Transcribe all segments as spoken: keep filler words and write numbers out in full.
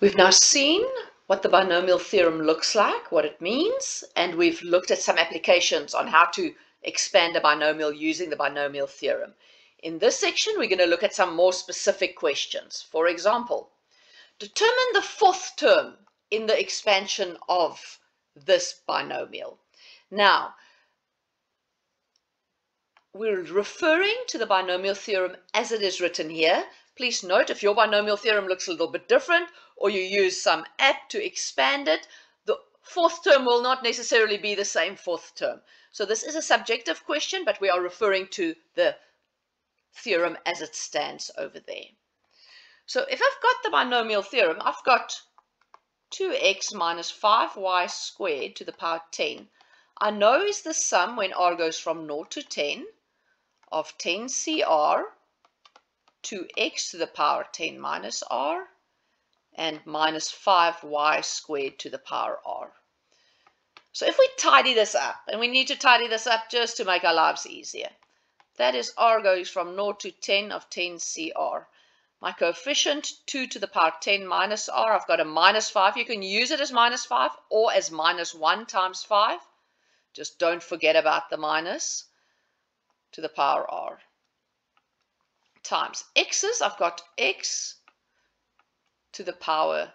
We've now seen what the binomial theorem looks like, what it means, and we've looked at some applications on how to expand a binomial using the binomial theorem. In this section, we're going to look at some more specific questions. For example, determine the fourth term in the expansion of this binomial. Now, we're referring to the binomial theorem as it is written here. Please note, if your binomial theorem looks a little bit different, or you use some app to expand it, the fourth term will not necessarily be the same fourth term. So this is a subjective question, but we are referring to the theorem as it stands over there. So if I've got the binomial theorem, I've got two x minus five y squared to the power ten. I know is the sum when r goes from zero to ten of ten c r, two x to the power ten minus r, and minus five y squared to the power r. So if we tidy this up, and we need to tidy this up just to make our lives easier, that is r goes from zero to ten of ten c r. My coefficient, two to the power ten minus r, I've got a minus five. You can use it as minus five or as minus one times five. Just don't forget about the minus to the power r. Times x's, I've got x to the power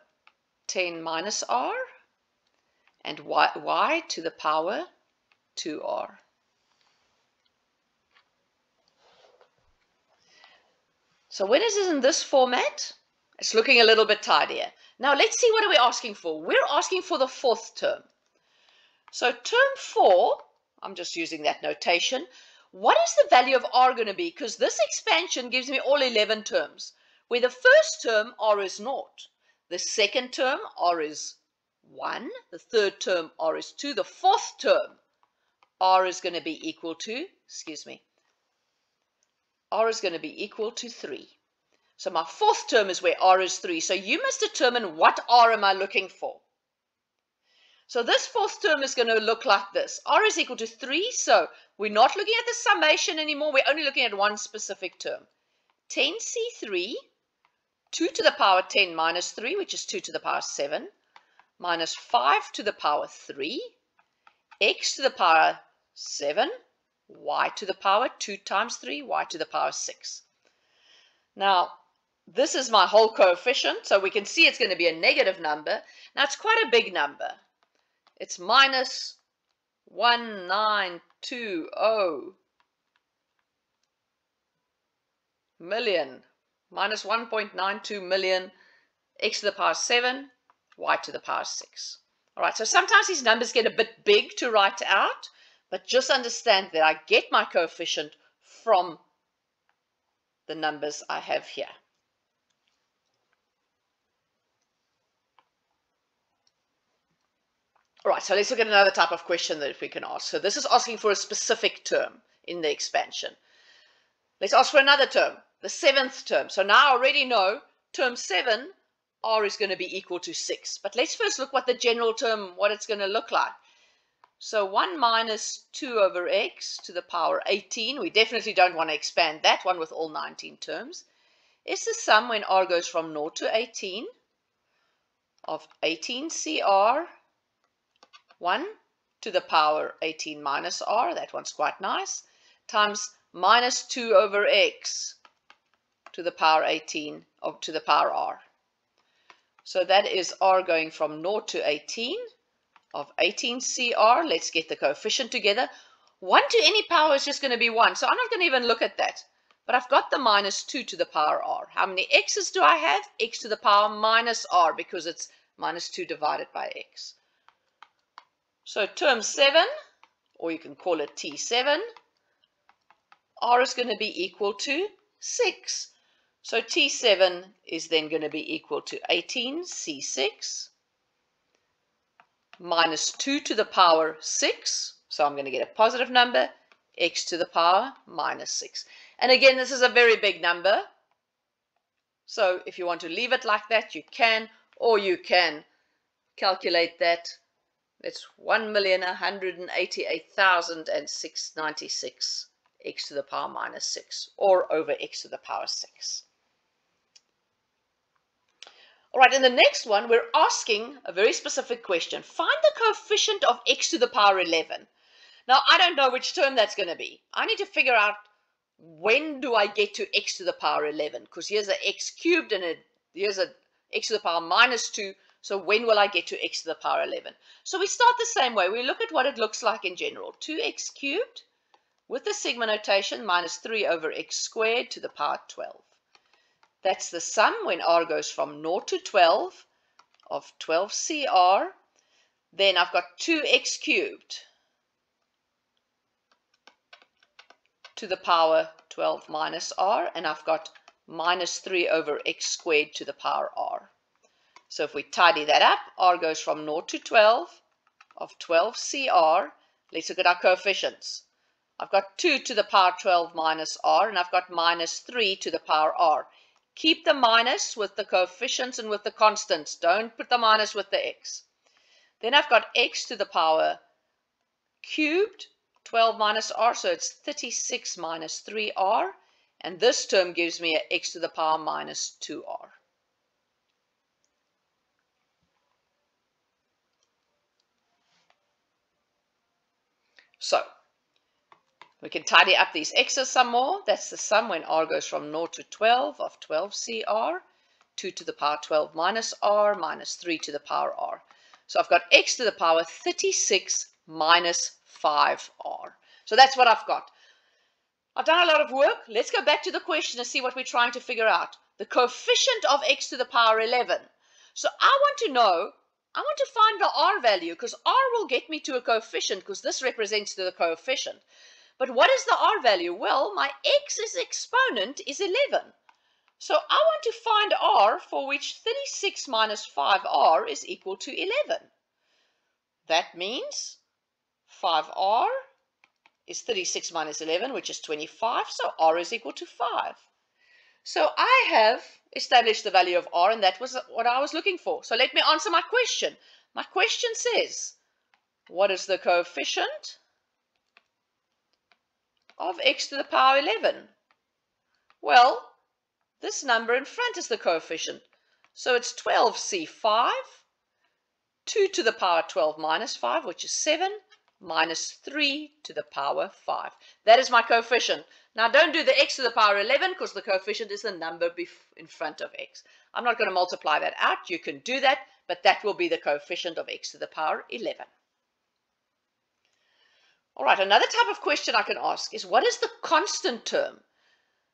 ten minus r and y, y to the power two r. So when it is in this format, it's looking a little bit tidier. Now let's see, what are we asking for? We're asking for the fourth term. So term four, I'm just using that notation. What is the value of r going to be? Because this expansion gives me all eleven terms, where the first term, r is naught. The second term, r is one. The third term, r is two. The fourth term, r is going to be equal to, excuse me, r is going to be equal to three. So my fourth term is where r is three. So you must determine what r am I looking for. So this fourth term is going to look like this. R is equal to three, so we're not looking at the summation anymore. We're only looking at one specific term. ten c three, two to the power ten minus three, which is two to the power seven, minus five to the power three, x to the power seven, y to the power two times three, y to the power six. Now, this is my whole coefficient, so we can see it's going to be a negative number. Now, it's quite a big number. It's minus one point nine two million, minus one point nine two million, x to the power seven, y to the power six. All right, so sometimes these numbers get a bit big to write out, but just understand that I get my coefficient from the numbers I have here. All right, so let's look at another type of question that we can ask. So this is asking for a specific term in the expansion. Let's ask for another term, the seventh term. So now I already know term seven, r is going to be equal to six. But let's first look what the general term, what it's going to look like. So one minus two over x to the power eighteen. We definitely don't want to expand that one with all nineteen terms. Is the sum when r goes from zero to eighteen of eighteen c r, one to the power eighteen minus r, that one's quite nice, times minus two over x to the power eighteen, or to the power r. So that is r going from zero to eighteen of eighteen c r. Let's get the coefficient together. one to any power is just going to be one, so I'm not going to even look at that. But I've got the minus two to the power r. How many x's do I have? X to the power minus r, because it's minus two divided by x. So term seven, or you can call it t seven, r is going to be equal to six. So t seven is then going to be equal to eighteen c six minus two to the power six. So I'm going to get a positive number, x to the power minus six. And again, this is a very big number. So if you want to leave it like that, you can, or you can calculate that. It's one million one hundred eighty-eight thousand six hundred ninety-six x to the power minus six, or over x to the power six. All right, in the next one, we're asking a very specific question. Find the coefficient of x to the power eleven. Now, I don't know which term that's going to be. I need to figure out when do I get to x to the power eleven, because here's an x cubed and a, here's an x to the power minus two. So when will I get to x to the power eleven? So we start the same way. We look at what it looks like in general. two x cubed with the sigma notation minus three over x squared to the power twelve. That's the sum when r goes from zero to twelve of twelve c r. Then I've got two x cubed to the power twelve minus r, and I've got minus three over x squared to the power r. So if we tidy that up, r goes from zero to twelve of twelve c r. Let's look at our coefficients. I've got two to the power twelve minus r, and I've got minus three to the power r. Keep the minus with the coefficients and with the constants. Don't put the minus with the x. Then I've got x to the power cubed, twelve minus r, so it's thirty-six minus three r. And this term gives me an x to the power minus two r. So we can tidy up these x's some more. That's the sum when r goes from zero to twelve of twelve c r, two to the power twelve minus r, minus three to the power r. So I've got x to the power thirty-six minus five r. So that's what I've got. I've done a lot of work. Let's go back to the question and see what we're trying to figure out. The coefficient of x to the power eleven. So I want to know, I want to find the r value, because r will get me to a coefficient, because this represents the coefficient. But what is the r value? Well, my x's exponent is eleven. So I want to find r for which thirty-six minus five r is equal to eleven. That means five r is thirty-six minus eleven, which is twenty-five, so r is equal to five. So I have established the value of r, and that was what I was looking for. So let me answer my question. My question says, what is the coefficient of x to the power eleven? Well, this number in front is the coefficient. So it's twelve c five, two to the power twelve minus five, which is seven, minus three to the power five. That is my coefficient. Now, don't do the x to the power eleven, because the coefficient is the number in front of x. I'm not going to multiply that out. You can do that, but that will be the coefficient of x to the power eleven. All right, another type of question I can ask is, what is the constant term?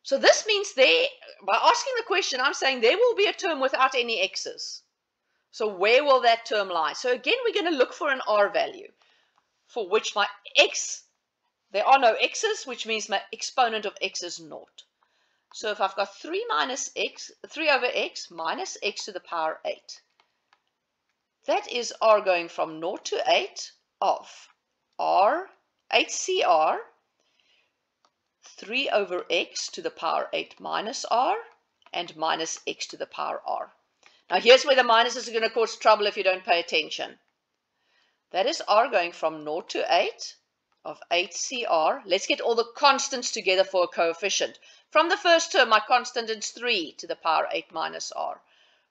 So this means they, by asking the question, I'm saying there will be a term without any x's. So where will that term lie? So again, we're going to look for an r value for which my x, there are no x's, which means my exponent of x is naught. So if I've got three minus x, three over x minus x to the power eight, that is r going from naught to eight of r eight c r, three over x to the power eight minus r, and minus x to the power r. Now here's where the minuses are going to cause trouble if you don't pay attention. That is r going from zero to eight of eight c r. Let's get all the constants together for a coefficient. From the first term, my constant is three to the power eight minus r.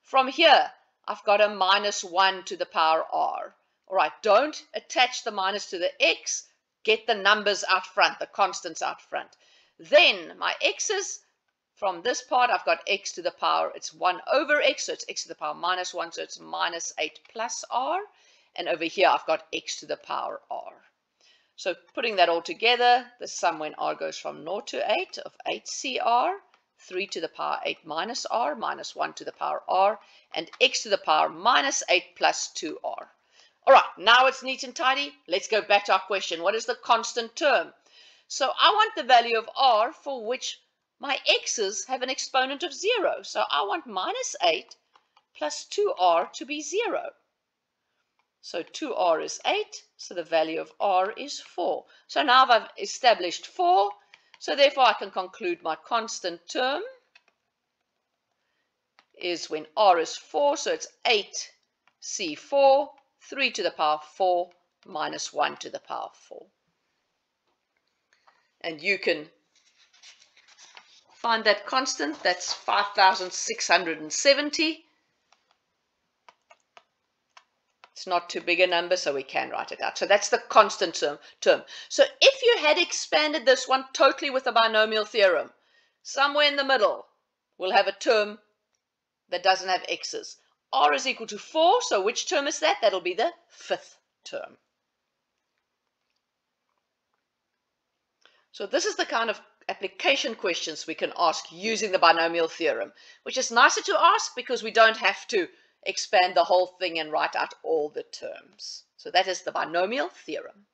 From here, I've got a minus one to the power r. All right, don't attach the minus to the x. Get the numbers out front, the constants out front. Then my x's, from this part, I've got x to the power, it's one over x, so it's x to the power minus one, so it's minus eight plus r. And over here, I've got x to the power r. So putting that all together, the sum when r goes from zero to eight of eight c r, three to the power eight minus r, minus one to the power r, and x to the power minus eight plus two r. All right, now it's neat and tidy. Let's go back to our question. What is the constant term? So I want the value of r for which my x's have an exponent of zero. So I want minus eight plus two r to be zero. So two r is eight, so the value of r is four. So now I've established four, so therefore I can conclude my constant term is when r is four, so it's eight c four, three to the power four minus one to the power four. And you can find that constant. That's five thousand six hundred seventy. It's not too big a number, so we can write it out. So that's the constant term. term. So if you had expanded this one totally with the binomial theorem, somewhere in the middle, we'll have a term that doesn't have x's. R is equal to four, so which term is that? That'll be the fifth term. So this is the kind of application questions we can ask using the binomial theorem, which is nicer to ask because we don't have to expand the whole thing and write out all the terms. So that is the binomial theorem.